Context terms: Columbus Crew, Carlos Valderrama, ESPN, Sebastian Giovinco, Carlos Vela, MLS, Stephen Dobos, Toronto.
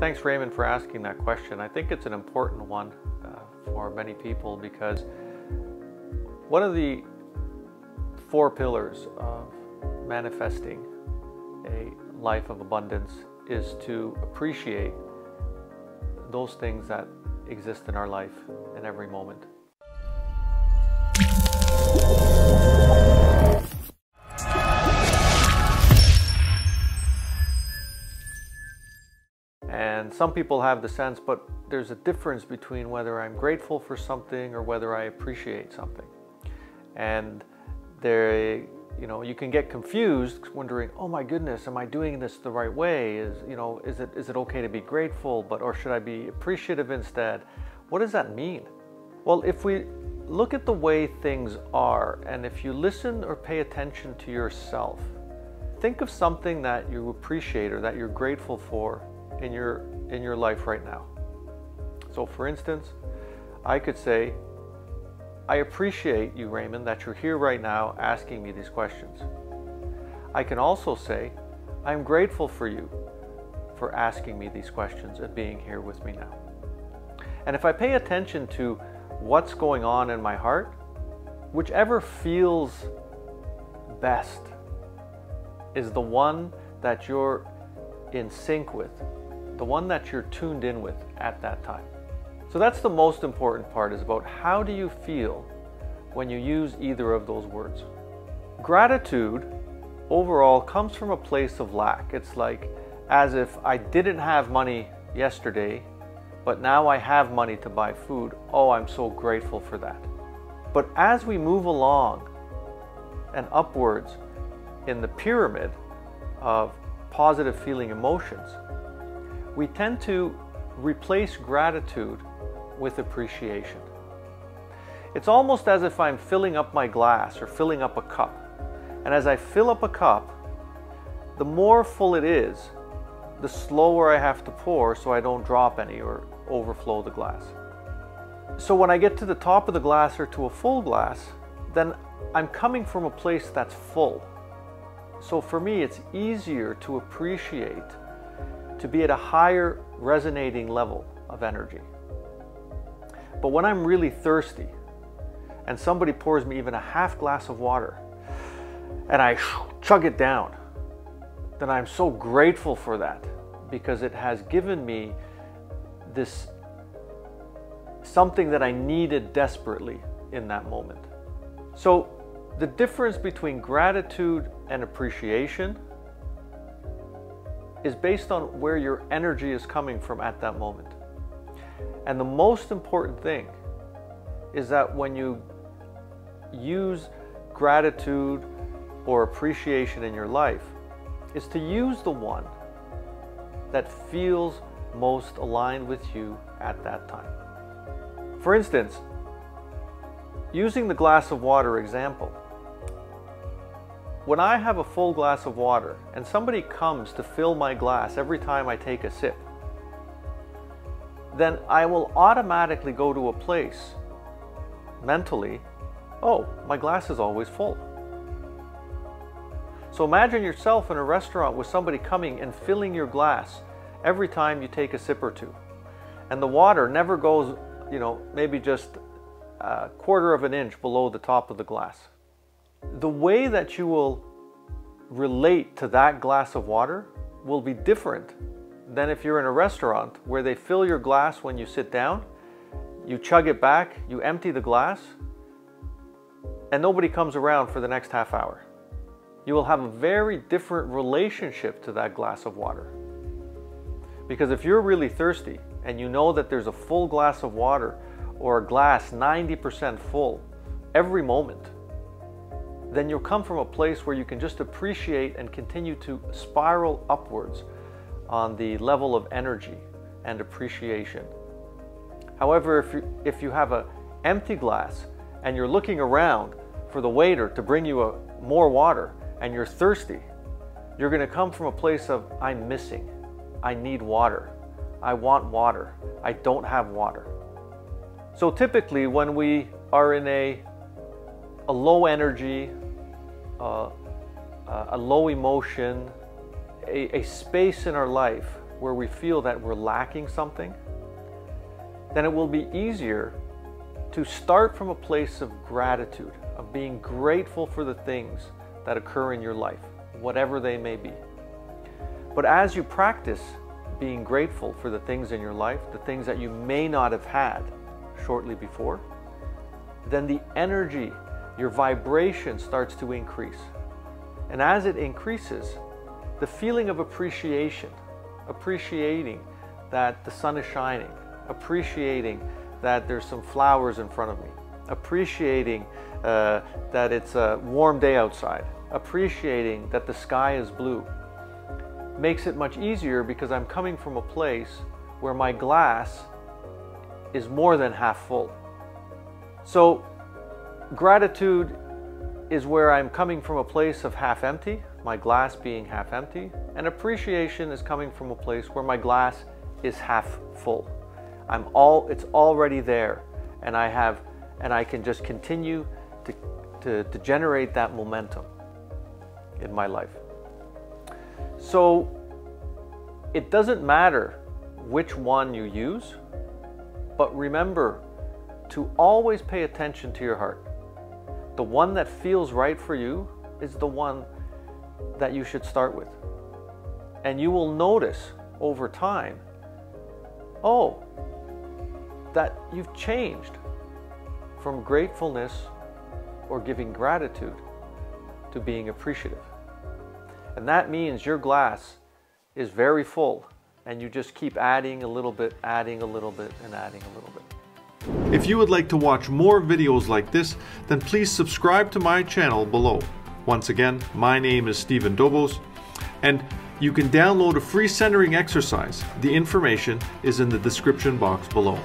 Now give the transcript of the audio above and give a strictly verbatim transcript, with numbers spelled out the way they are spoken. Thanks, Raymond, for asking that question. I think it's an important one uh, for many people, because one of the four pillars of manifesting a life of abundance is to appreciate those things that exist in our life in every moment. And some people have the sense, but there's a difference between whether I'm grateful for something or whether I appreciate something. And there, you know, you can get confused, wondering, oh my goodness, am I doing this the right way? Is, you know, is it is it okay to be grateful, but or should I be appreciative instead? What does that mean? Well, if we look at the way things are, and if you listen or pay attention to yourself, think of something that you appreciate or that you're grateful for in your in your life right now. So for instance, I could say, I appreciate you, Raymond, that you're here right now asking me these questions. I can also say, I'm grateful for you for asking me these questions and being here with me now. And if I pay attention to what's going on in my heart, whichever feels best is the one that you're in sync with, the one that you're tuned in with at that time. So that's the most important part, is about how do you feel when you use either of those words. Gratitude overall comes from a place of lack. It's like as if I didn't have money yesterday, but now I have money to buy food. Oh, I'm so grateful for that. But as we move along and upwards in the pyramid of positive feeling emotions, we tend to replace gratitude with appreciation. It's almost as if I'm filling up my glass or filling up a cup. And as I fill up a cup, the more full it is, the slower I have to pour so I don't drop any or overflow the glass. So when I get to the top of the glass or to a full glass, then I'm coming from a place that's full. So for me, it's easier to appreciate, to be at a higher resonating level of energy. But when I'm really thirsty and somebody pours me even a half glass of water and I chug it down, then I'm so grateful for that, because it has given me this something that I needed desperately in that moment. So the difference between gratitude and appreciation is based on where your energy is coming from at that moment. And the most important thing is that when you use gratitude or appreciation in your life, is to use the one that feels most aligned with you at that time. For instance, using the glass of water example, when I have a full glass of water and somebody comes to fill my glass every time I take a sip, then I will automatically go to a place mentally, oh, my glass is always full. So imagine yourself in a restaurant with somebody coming and filling your glass every time you take a sip or two. And the water never goes, you know, maybe just a quarter of an inch below the top of the glass. The way that you will relate to that glass of water will be different than if you're in a restaurant where they fill your glass when you sit down, you chug it back, you empty the glass, and nobody comes around for the next half hour. You will have a very different relationship to that glass of water. Because if you're really thirsty and you know that there's a full glass of water or a glass ninety percent full every moment, then you'll come from a place where you can just appreciate and continue to spiral upwards on the level of energy and appreciation. However, if you, if you have an empty glass and you're looking around for the waiter to bring you a, more water and you're thirsty, you're going to come from a place of, I'm missing, I need water, I want water, I don't have water. So typically when we are in a a low energy, uh, uh, a low emotion, a, a space in our life where we feel that we're lacking something, then it will be easier to start from a place of gratitude, of being grateful for the things that occur in your life, whatever they may be. But as you practice being grateful for the things in your life, the things that you may not have had shortly before, then the energy, your vibration starts to increase. And as it increases, the feeling of appreciation, appreciating that the sun is shining, appreciating that there's some flowers in front of me, appreciating uh, that it's a warm day outside, appreciating that the sky is blue, makes it much easier because I'm coming from a place where my glass is more than half full. So gratitude is where I'm coming from a place of half empty, my glass being half empty, and appreciation is coming from a place where my glass is half full. I'm all, it's already there, and I have, and I can just continue to, to, to generate that momentum in my life. So it doesn't matter which one you use, but remember to always pay attention to your heart. The one that feels right for you is the one that you should start with. And you will notice over time, oh, that you've changed from gratefulness or giving gratitude to being appreciative. And that means your glass is very full, and you just keep adding a little bit, adding a little bit, and adding a little bit. If you would like to watch more videos like this, then please subscribe to my channel below. Once again, my name is Stephen Dobos, and you can download a free centering exercise. The information is in the description box below.